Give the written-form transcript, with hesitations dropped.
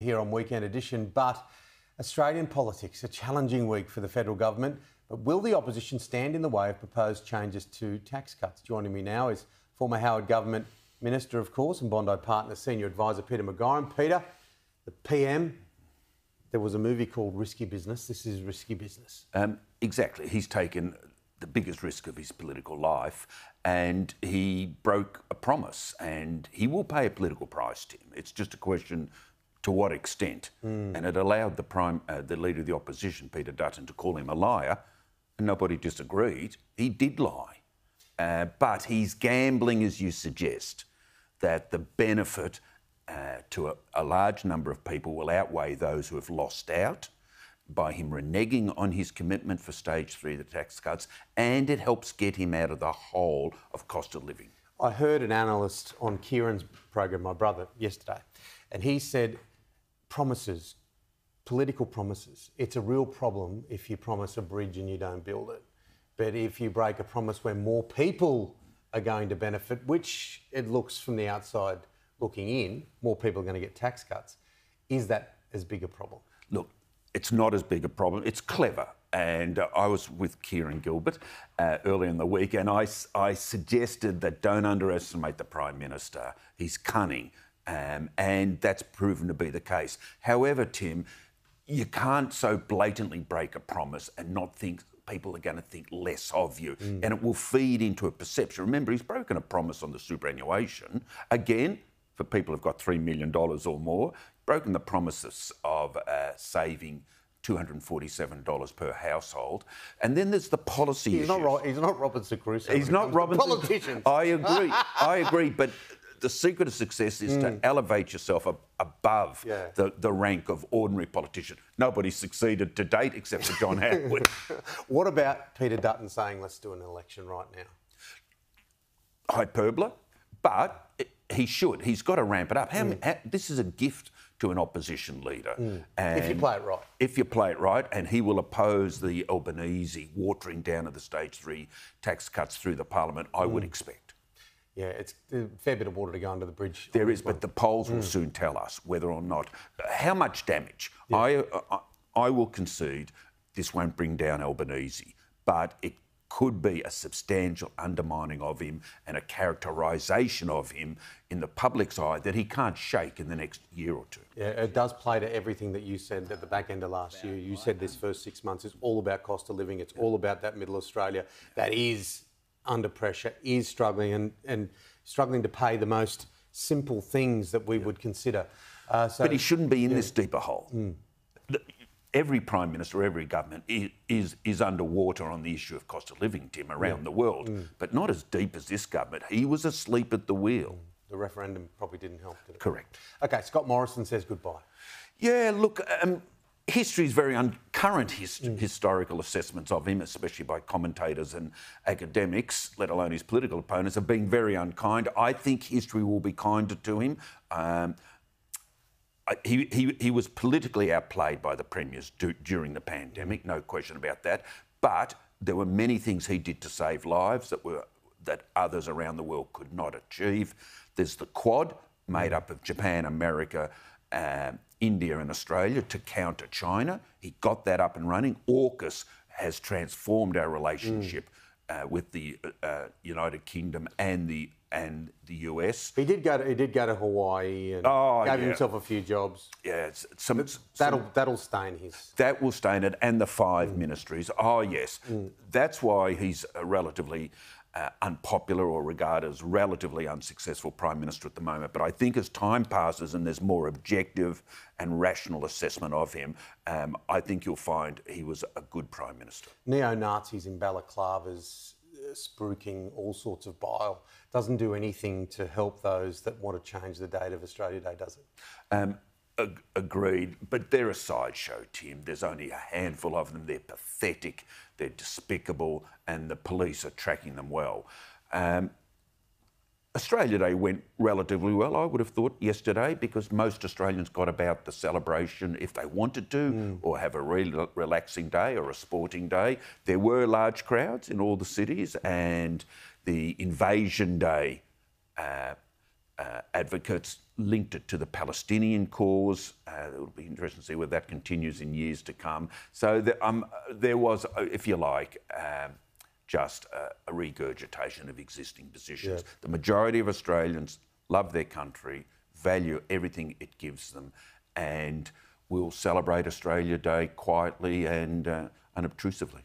Here on Weekend Edition, but Australian politics, a challenging week for the federal government. But will the opposition stand in the way of proposed changes to tax cuts? Joining me now is former Howard government minister, of course, and Bondi Partners senior advisor Peter McGauran. Peter, the PM, there was a movie called Risky Business. This is Risky Business. Exactly. He's taken the biggest risk of his political life, and he broke a promise, and he will pay a political price, Tim. It's just a question to what extent. And it allowed the leader of the opposition, Peter Dutton, to call him a liar, and nobody disagreed. He did lie. But he's gambling, as you suggest, that the benefit to a large number of people will outweigh those who have lost out by him reneging on his commitment for stage three of the tax cuts, and it helps get him out of the hole of cost of living. I heard an analyst on Kieran's program, my brother, yesterday, and he said promises, political promises, it's a real problem if you promise a bridge and you don't build it. But if you break a promise where more people are going to benefit, which it looks from the outside looking in, more people are going to get tax cuts, is that as big a problem? Look, it's not as big a problem. It's clever. And I was with Kieran Gilbert earlier in the week, and I suggested that don't underestimate the Prime Minister. He's cunning. And that's proven to be the case. However, Tim, you can't so blatantly break a promise and not think people are going to think less of you. And it will feed into a perception. Remember, he's broken a promise on the superannuation. Again, for people who've got $3 million or more, broken the promises of saving $247 per household. And then there's the policy issues. He's not Robinson Crusoe. He's not Robinson. Politicians. I agree. I agree. But the secret of success is to elevate yourself above the rank of ordinary politician. Nobody's succeeded to date except for John Howard. What about Peter Dutton saying, let's do an election right now? Hyperbole, but he should. He's got to ramp it up. This is a gift to an opposition leader. And if you play it right. If you play it right, and he will oppose the Albanese watering down of the stage three tax cuts through the parliament, I would expect. Yeah, it's a fair bit of water to go under the bridge. There is, but the polls will soon tell us whether or not, how much damage. I will concede this won't bring down Albanese, but it could be a substantial undermining of him and a characterisation of him in the public's eye that he can't shake in the next year or two. Yeah, it does play to everything that you said at the back end of last year. You said this first 6 months is all about cost of living. It's all about that middle Australia that is under pressure, is struggling and struggling to pay the most simple things that we would consider. But he shouldn't be in this deeper hole. Every Prime Minister, every government is underwater on the issue of cost of living, Tim, around the world, but not as deep as this government. He was asleep at the wheel. The referendum probably didn't help, did it? Correct. OK, Scott Morrison says goodbye. Yeah, look, history is very current historical assessments of him, especially by commentators and academics, let alone his political opponents, are being very unkind. I think history will be kinder to him. He was politically outplayed by the premiers during the pandemic, no question about that. But there were many things he did to save lives that others around the world could not achieve. There's the Quad, made up of Japan, America, India and Australia to counter China. He got that up and running. AUKUS has transformed our relationship with the United Kingdom and the US. He did go to Hawaii and gave himself a few jobs. Yeah, that'll stain his. That will stain it, and the five ministries. Oh yes, that's why he's a relatively unpopular or regarded as relatively unsuccessful Prime Minister at the moment. But I think as time passes and there's more objective and rational assessment of him, I think you'll find he was a good Prime Minister. Neo-Nazis in balaclavas spruiking all sorts of bile doesn't do anything to help those that want to change the date of Australia Day, does it? Agreed, but they're a sideshow, Tim. There's only a handful of them. They're pathetic, they're despicable, and the police are tracking them well. Australia Day went relatively well, I would have thought, yesterday, because most Australians got about the celebration if they wanted to, or have a really relaxing day or a sporting day. There were large crowds in all the cities, and the Invasion Day advocates, linked it to the Palestinian cause. It'll be interesting to see whether that continues in years to come. So there was, if you like, just a regurgitation of existing positions. Yeah. The majority of Australians love their country, value everything it gives them, and will celebrate Australia Day quietly and unobtrusively.